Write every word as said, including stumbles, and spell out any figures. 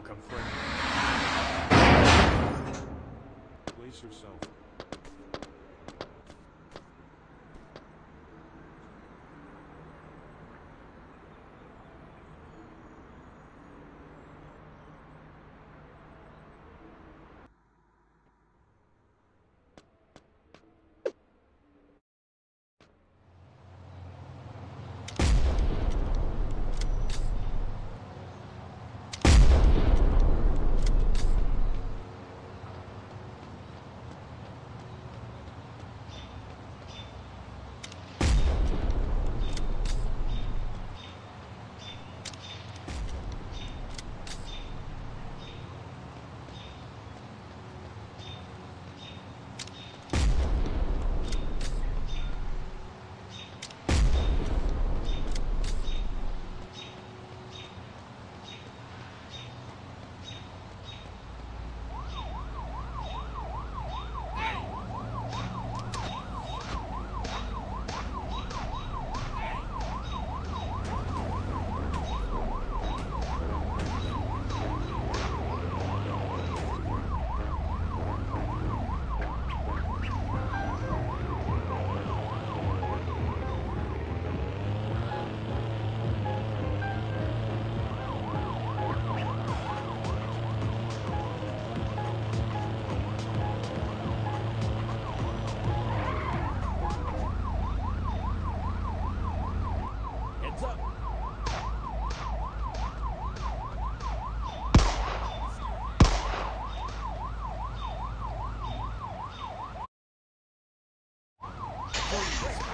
welcome, friend. Place yourself. Yes.